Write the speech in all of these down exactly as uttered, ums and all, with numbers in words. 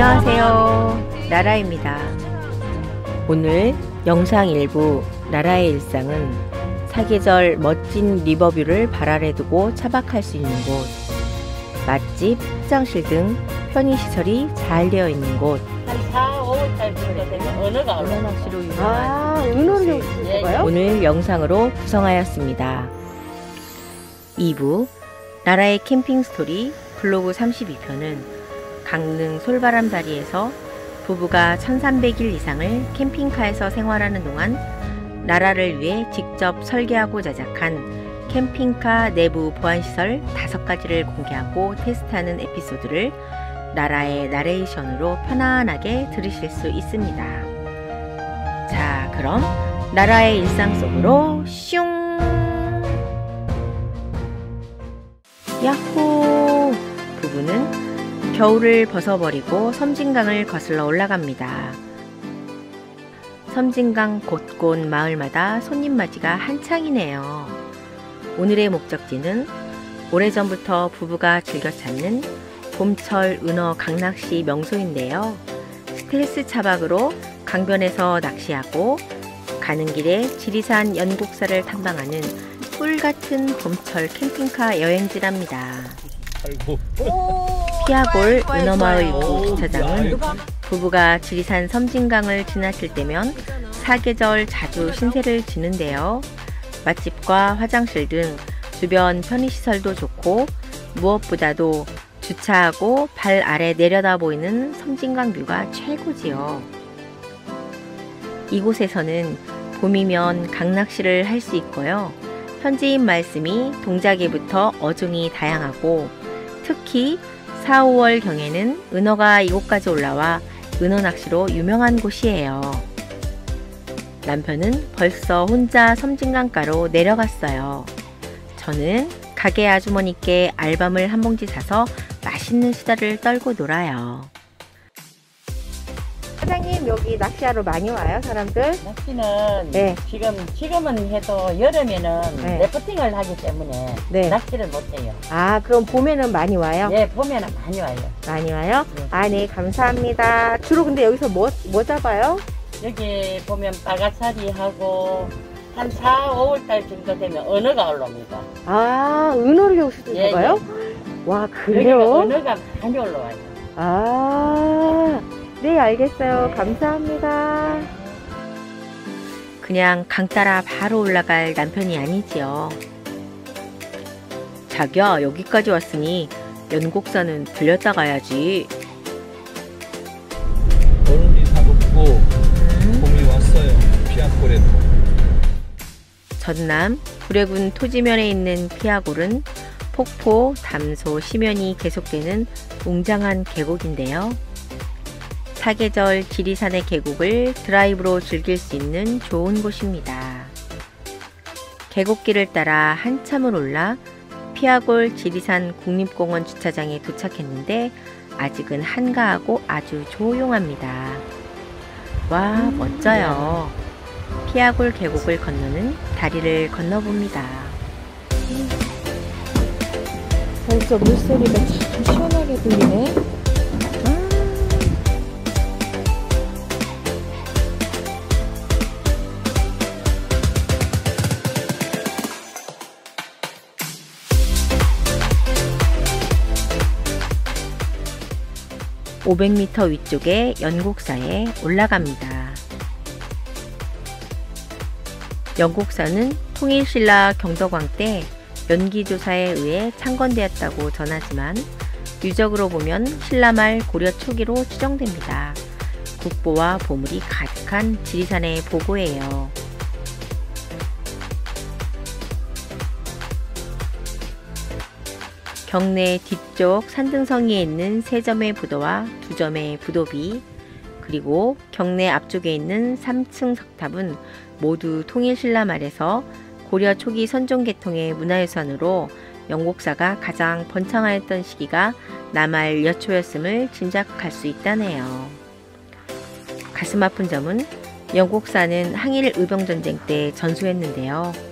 안녕하세요, 라라입니다. 오늘 영상 일부 라라의 일상은 사계절 멋진 리버뷰를 발 아래 두고 차박할 수 있는 곳, 맛집, 화장실 등 편의시설이 잘 되어 있는 곳, 한 사, 오월달 되면 은어가 은어낚시로 유명한 은어를 볼까요? 오늘 영상으로 구성하였습니다. 이 부 라라의 캠핑 스토리 블로그 삼십이 편은 강릉 솔바람다리에서 부부가 천삼백 일 이상을 캠핑카에서 생활하는 동안 라라를 위해 직접 설계하고 제작한 캠핑카 내부 보안시설 다섯 가지를 공개하고 테스트하는 에피소드를 라라의 나레이션으로 편안하게 들으실 수 있습니다. 자, 그럼 라라의 일상 속으로 슝! 야호! 부부는 겨울을 벗어버리고 섬진강을 거슬러 올라갑니다. 섬진강 곳곳 마을마다 손님 맞이가 한창이네요. 오늘의 목적지는 오래전부터 부부가 즐겨 찾는 봄철 은어 강낚시 명소인데요. 스텔스 차박으로 강변에서 낚시하고 가는 길에 지리산 연곡사를 탐방하는 꿀같은 봄철 캠핑카 여행지랍니다. 아이고. 피아골 은어마을 입구 주차장은 부부가 지리산 섬진강을 지나칠 때면 사계절 자주 신세를 지는데요. 맛집과 화장실 등 주변 편의시설도 좋고 무엇보다도 주차하고 발 아래 내려다 보이는 섬진강 뷰가 최고지요. 이곳에서는 봄이면 강낚시를 할 수 있고요. 현지인 말씀이 동작에부터 어종이 다양하고 특히 사, 오월경에는 은어가 이곳까지 올라와 은어낚시로 유명한 곳이에요. 남편은 벌써 혼자 섬진강가로 내려갔어요. 저는 가게 아주머니께 알밤을 한 봉지 사서 맛있는 수다를 떨고 놀아요. 사장님, 여기 낚시하러 많이 와요, 사람들? 낚시는 네. 지금, 지금은 해도 여름에는 네. 래프팅을 하기 때문에 네. 낚시를 못해요. 아, 그럼 봄에는 많이 와요? 네, 봄에는 많이 와요. 많이 와요? 네. 아, 네, 감사합니다. 주로 근데 여기서 뭐, 뭐 잡아요? 여기 보면 빠가사리하고 한 사, 오월달 정도 되면 은어가 올라옵니다. 아, 은어를 여기서 예, 잡아요? 예. 와, 그래요? 은어가 많이 올라와요. 아. 네, 알겠어요. 네. 감사합니다. 그냥 강 따라 바로 올라갈 남편이 아니지요. 자기야, 여기까지 왔으니 연곡사는 들렸다 가야지. 얼음이 다 녹고 음. 봄이 왔어요. 피아골에도. 전남 구례군 토지면에 있는 피아골은 폭포, 담소, 심연이 계속되는 웅장한 계곡인데요. 사계절 지리산의 계곡을 드라이브로 즐길 수 있는 좋은 곳입니다. 계곡길을 따라 한참을 올라 피아골 지리산 국립공원 주차장에 도착했는데 아직은 한가하고 아주 조용합니다. 와, 멋져요. 피아골 계곡을 건너는 다리를 건너봅니다. 벌써 물소리가 참 시원하게 들리네. 오백 미터 위쪽의 연곡사에 올라갑니다. 연곡사는 통일신라 경덕왕 때 연기조사에 의해 창건되었다고 전하지만 유적으로 보면 신라말 고려 초기로 추정됩니다. 국보와 보물이 가득한 지리산의 보고예요. 경내 뒤쪽 산등성이에 있는 세 점의 부도와 두 점의 부도비, 그리고 경내 앞쪽에 있는 삼 층 석탑은 모두 통일신라 말에서 고려 초기 선종계통의 문화유산으로 연곡사가 가장 번창하였던 시기가 남할 여초였음을 짐작할 수 있다네요. 가슴 아픈 점은 연곡사는 항일의병전쟁 때 전수했는데요.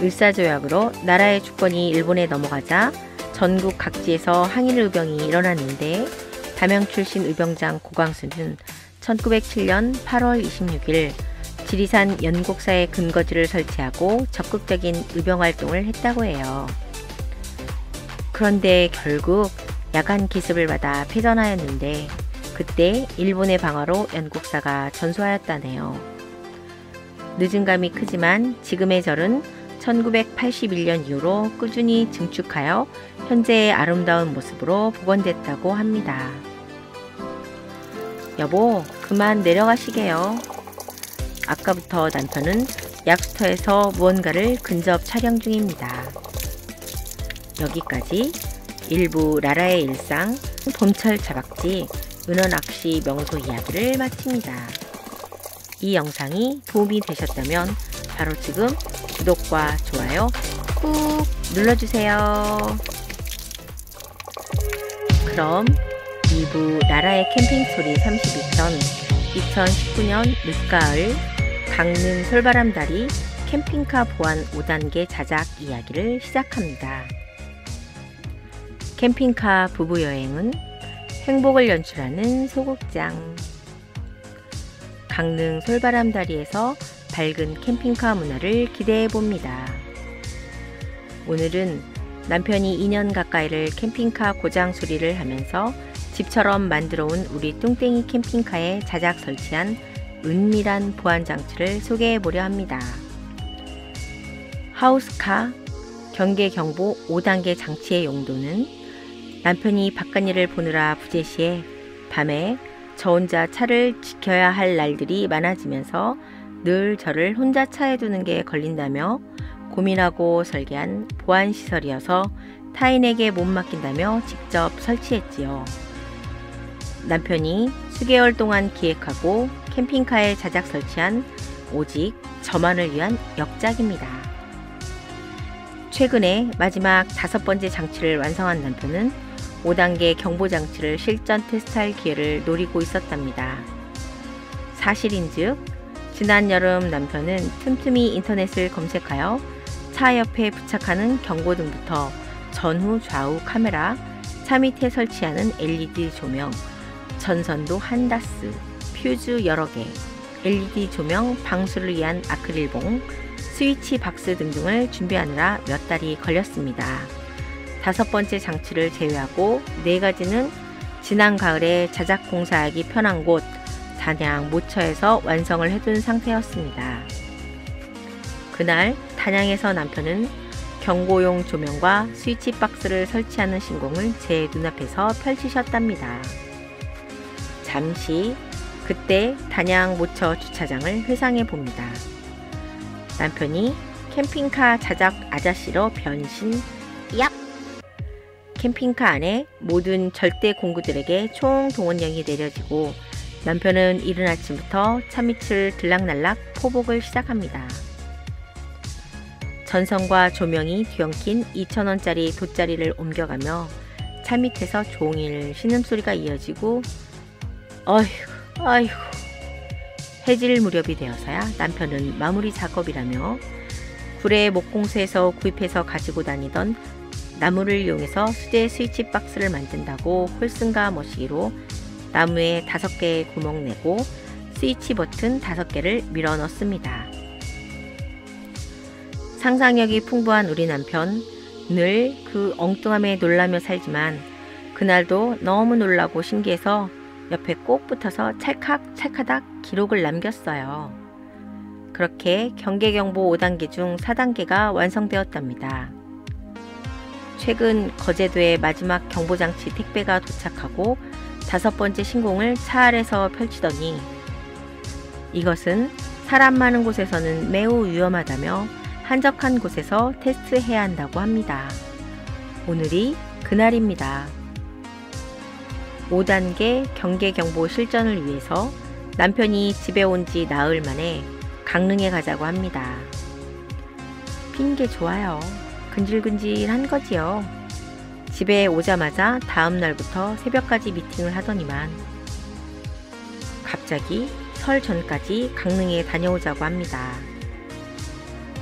을사조약으로 나라의 주권이 일본에 넘어가자 전국 각지에서 항일의병이 일어났는데 담양 출신 의병장 고광수는 천구백칠년 팔월 이십육일 지리산 연곡사에 근거지를 설치하고 적극적인 의병활동을 했다고 해요. 그런데 결국 야간 기습을 받아 패전하였는데 그때 일본의 방어로 연곡사가 전소하였다네요. 늦은 감이 크지만 지금의 절은 천구백팔십일년 이후로 꾸준히 증축하여 현재의 아름다운 모습으로 복원됐다고 합니다. 여보, 그만 내려가시게요. 아까부터 남편은 약수터에서 무언가를 근접 촬영 중입니다. 여기까지 일부 라라의 일상, 봄철 자박지, 은어낚시 명소 이야기를 마칩니다. 이 영상이 도움이 되셨다면 바로 지금 구독과 좋아요 꾹 눌러주세요. 그럼 이부 라라의 캠핑스토리 삼십이편 이천십구년 늦가을 강릉 솔바람다리 캠핑카 보안 오단계 자작 이야기를 시작합니다. 캠핑카 부부여행은 행복을 연출하는 소극장. 강릉 솔바람다리에서 밝은 캠핑카 문화를 기대해봅니다. 오늘은 남편이 이년 가까이를 캠핑카 고장 수리를 하면서 집처럼 만들어온 우리 뚱땡이 캠핑카에 자작 설치한 은밀한 보안장치를 소개해보려 합니다. 하우스카 경계경보 오단계 장치의 용도는 남편이 바깥일을 보느라 부재시에 밤에 저 혼자 차를 지켜야 할 날들이 많아지면서 늘 저를 혼자 차에 두는 게 걸린다며 고민하고 설계한 보안시설이어서 타인에게 못 맡긴다며 직접 설치했지요. 남편이 수개월 동안 기획하고 캠핑카에 자작 설치한 오직 저만을 위한 역작입니다. 최근에 마지막 다섯 번째 장치를 완성한 남편은 오단계 경보장치를 실전 테스트할 기회를 노리고 있었답니다. 사실인즉 지난 여름 남편은 틈틈이 인터넷을 검색하여 차 옆에 부착하는 경고등부터 전후 좌우 카메라, 차 밑에 설치하는 엘이디 조명, 전선도 한 다스, 퓨즈 여러 개, 엘이디 조명 방수를 위한 아크릴봉, 스위치 박스 등등을 준비하느라 몇 달이 걸렸습니다. 다섯 번째 장치를 제외하고 네 가지는 지난 가을에 자작 공사하기 편한 곳 단양 모처에서 완성을 해둔 상태였습니다. 그날 단양에서 남편은 경고용 조명과 스위치 박스를 설치하는 신공을 제 눈앞에서 펼치셨답니다. 잠시 그때 단양 모처 주차장을 회상해 봅니다. 남편이 캠핑카 자작 아저씨로 변신. 얍! 캠핑카 안에 모든 절대 공구들에게 총 동원령이 내려지고 남편은 이른 아침부터 차밑을 들락날락 포복을 시작합니다. 전선과 조명이 뒤엉킨 이천원짜리 돗자리를 옮겨가며 차밑에서 종일 신음소리가 이어지고 어휴 어휴 해질 무렵이 되어서야 남편은 마무리 작업이라며 구례 목공소에서 구입해서 가지고 다니던 나무를 이용해서 수제 스위치 박스를 만든다고 홀승과 머시기로 나무에 다섯 개의 구멍 내고 스위치 버튼 다섯 개를 밀어 넣습니다. 상상력이 풍부한 우리 남편, 늘 그 엉뚱함에 놀라며 살지만 그날도 너무 놀라고 신기해서 옆에 꼭 붙어서 찰칵 찰카닥 기록을 남겼어요. 그렇게 경계경보 오단계 중 사단계가 완성되었답니다. 최근 거제도에 마지막 경보장치 택배가 도착하고 다섯 번째 신공을 차 아래서 펼치더니 이것은 사람 많은 곳에서는 매우 위험하다며 한적한 곳에서 테스트해야 한다고 합니다. 오늘이 그날입니다. 오단계 경계경보 실전을 위해서 남편이 집에 온 지 나흘 만에 강릉에 가자고 합니다. 핑계 좋아요. 근질근질한 거지요. 집에 오자마자 다음 날부터 새벽까지 미팅을 하더니만 갑자기 설 전까지 강릉에 다녀오자고 합니다.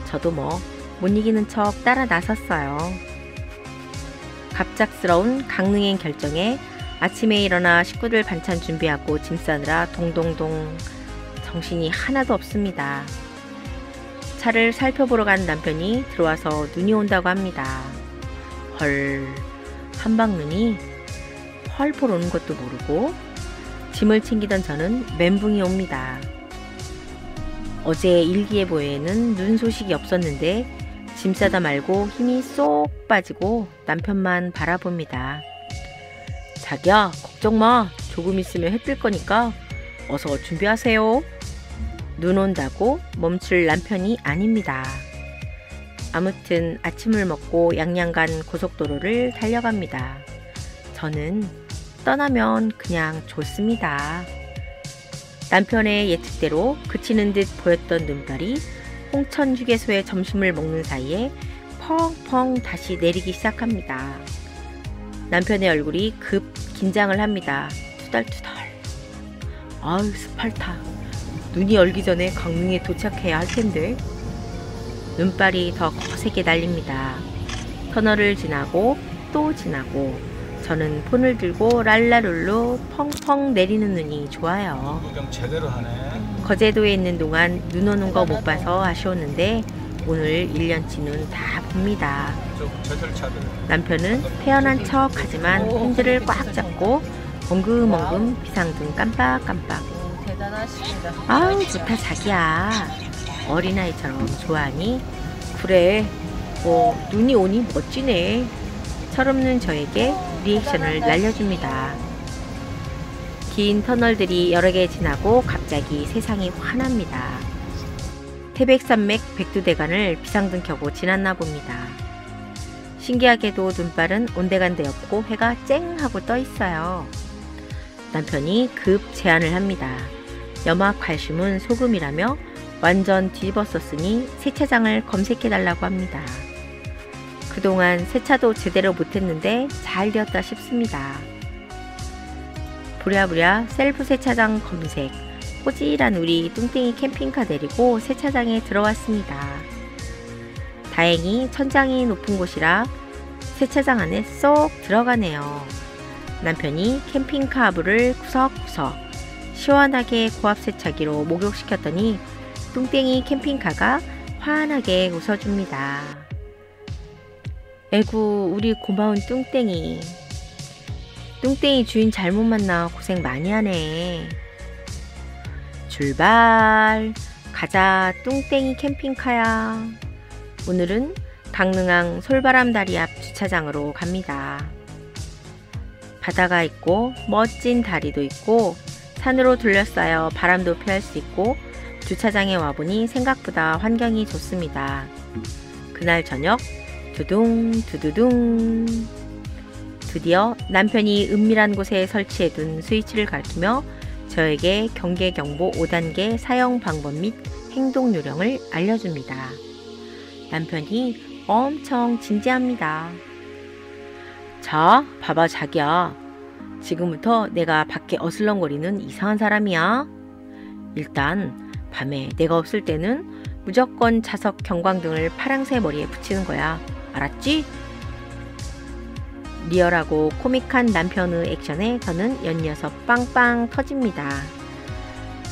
저도 뭐 못 이기는 척 따라 나섰어요. 갑작스러운 강릉행 결정에 아침에 일어나 식구들 반찬 준비하고 짐 싸느라 동동동 정신이 하나도 없습니다. 차를 살펴보러 간 남편이 들어와서 눈이 온다고 합니다. 헐, 한방눈이? 펄펄 오는 것도 모르고 짐을 챙기던 저는 멘붕이 옵니다. 어제 일기예보에는 눈 소식이 없었는데 짐 싸다 말고 힘이 쏙 빠지고 남편만 바라봅니다. 자기야, 걱정 마. 조금 있으면 해 뜰 거니까 어서 준비하세요. 눈 온다고 멈출 남편이 아닙니다. 아무튼 아침을 먹고 양양간 고속도로를 달려갑니다. 저는 떠나면 그냥 좋습니다. 남편의 예측대로 그치는 듯 보였던 눈발이 홍천 휴게소에 점심을 먹는 사이에 펑펑 다시 내리기 시작합니다. 남편의 얼굴이 급 긴장을 합니다. 투덜투덜. 아유, 스팔타. 눈이 얼기 전에 강릉에 도착해야 할 텐데. 눈발이 더 거세게 날립니다. 터널을 지나고 또 지나고 저는 폰을 들고 랄라룰루 펑펑 내리는 눈이 좋아요. 구경 제대로 하네. 거제도에 있는 동안 눈 오는 거 못 봐서 아쉬웠는데 오늘 일 년치는 다 봅니다. 남편은 태연한 척 하지만 핸들을 꽉 잡고 엉금엉금 비상등 깜빡깜빡. 아우 좋다 자기야. 어린아이처럼 좋아하니? 그래, 뭐 눈이 오니 멋지네. 철없는 저에게 리액션을 날려줍니다. 긴 터널들이 여러 개 지나고 갑자기 세상이 환합니다. 태백산맥 백두대간을 비상등 켜고 지났나 봅니다. 신기하게도 눈발은 온데간데 없고 해가 쨍 하고 떠 있어요. 남편이 급 제안을 합니다. 염화 칼슘은 소금이라며 완전 뒤집어 썼으니 세차장을 검색해 달라고 합니다. 그동안 세차도 제대로 못했는데 잘 되었다 싶습니다. 부랴부랴 셀프 세차장 검색, 꼬질한 우리 뚱땡이 캠핑카 데리고 세차장에 들어왔습니다. 다행히 천장이 높은 곳이라 세차장 안에 쏙 들어가네요. 남편이 캠핑카 하부를 구석구석 시원하게 고압 세차기로 목욕시켰더니 뚱땡이 캠핑카가 환하게 웃어줍니다. 에구, 우리 고마운 뚱땡이. 뚱땡이 주인 잘못 만나 고생 많이 하네. 출발! 가자, 뚱땡이 캠핑카야. 오늘은 강릉항 솔바람다리 앞 주차장으로 갑니다. 바다가 있고 멋진 다리도 있고 산으로 둘러싸여 바람도 피할 수 있고 주차장에 와보니 생각보다 환경이 좋습니다. 그날 저녁 두둥 두두둥. 드디어 남편이 은밀한 곳에 설치해둔 스위치를 가리키며 저에게 경계경보 오 단계 사용 방법 및 행동 요령을 알려줍니다. 남편이 엄청 진지합니다. 자, 봐봐 자기야. 지금부터 내가 밖에 어슬렁거리는 이상한 사람이야. 일단 밤에 내가 없을 때는 무조건 좌석 경광등을 파랑새 머리에 붙이는 거야. 알았지? 리얼하고 코믹한 남편의 액션에 저는 연이어서 빵빵 터집니다.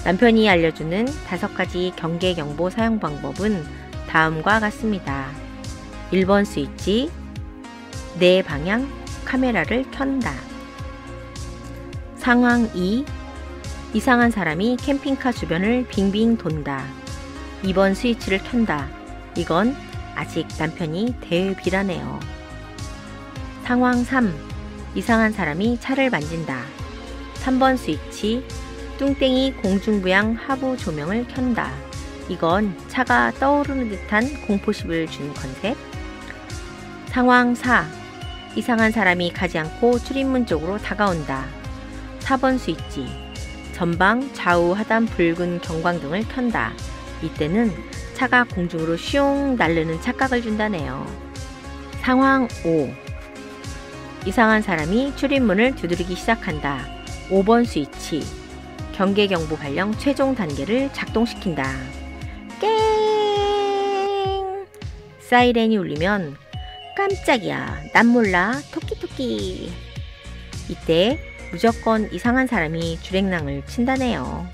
남편이 알려주는 다섯 가지 경계경보 사용 방법은 다음과 같습니다. 일 번 스위치, 내 방향 카메라를 켠다. 상황 이, 이상한 사람이 캠핑카 주변을 빙빙 돈다. 이 번 스위치를 켠다. 이건 아직 남편이 대비라네요. 상황 삼, 이상한 사람이 차를 만진다. 삼 번 스위치, 뚱땡이 공중부양 하부 조명을 켠다. 이건 차가 떠오르는 듯한 공포심을 주는 컨셉. 상황 사, 이상한 사람이 가지 않고 출입문 쪽으로 다가온다. 사 번 스위치, 전방 좌우 하단 붉은 경광등을 켠다. 이때는 차가 공중으로 슝 날르는 착각을 준다네요. 상황 오, 이상한 사람이 출입문을 두드리기 시작한다. 오 번 스위치, 경계경보 발령 최종 단계를 작동시킨다. 깽! 사이렌이 울리면 깜짝이야, 난 몰라, 토끼토끼. 이때 무조건 이상한 사람이 줄행랑을 친다네요.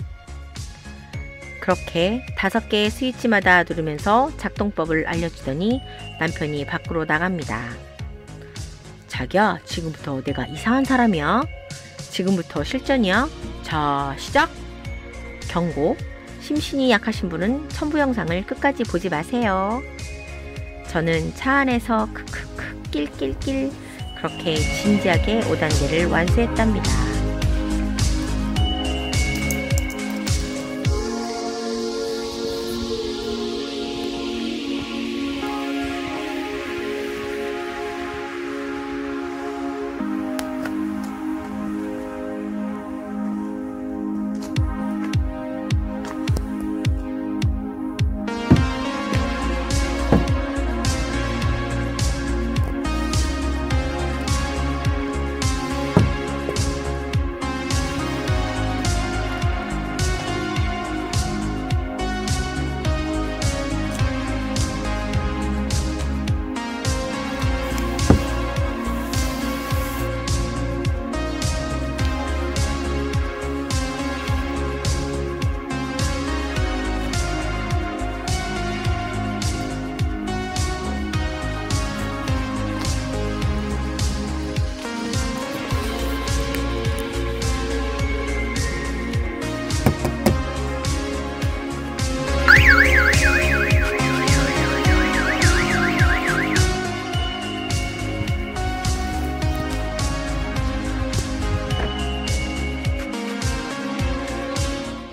그렇게 다섯 개의 스위치마다 누르면서 작동법을 알려주더니 남편이 밖으로 나갑니다. 자기야, 지금부터 내가 이상한 사람이야? 지금부터 실전이야? 자, 시작! 경고! 심신이 약하신 분은 첨부 영상을 끝까지 보지 마세요. 저는 차 안에서 크크크 낄낄낄 그렇게 진지하게 오 단계를 완수했답니다.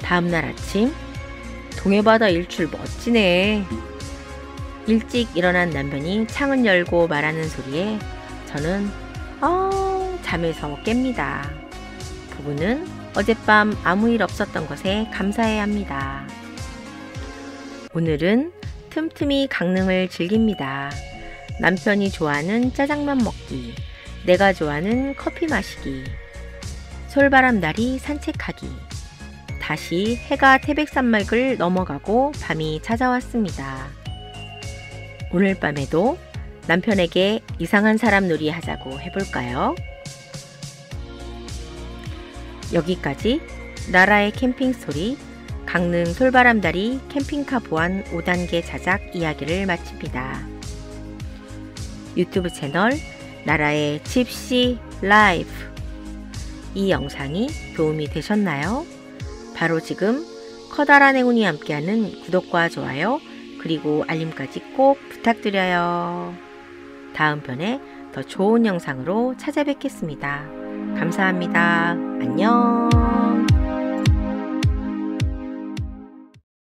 다음날 아침, 동해바다 일출 멋지네. 일찍 일어난 남편이 창을 열고 말하는 소리에 저는 어 잠에서 깹니다. 부부는 어젯밤 아무 일 없었던 것에 감사해야 합니다. 오늘은 틈틈이 강릉을 즐깁니다. 남편이 좋아하는 짜장면 먹기, 내가 좋아하는 커피 마시기, 솔바람다리 산책하기. 다시 해가 태백산맥을 넘어가고 밤이 찾아왔습니다. 오늘 밤에도 남편에게 이상한 사람 놀이 하자고 해볼까요? 여기까지 라라의 캠핑 스토리 강릉 솔바람다리 캠핑카 보안 오 단계 자작 이야기를 마칩니다. 유튜브 채널 라라의 집시 라이프, 이 영상이 도움이 되셨나요? 바로 지금 커다란 행운이 함께하는 구독과 좋아요 그리고 알림까지 꼭 부탁드려요. 다음 편에 더 좋은 영상으로 찾아뵙겠습니다. 감사합니다. 안녕.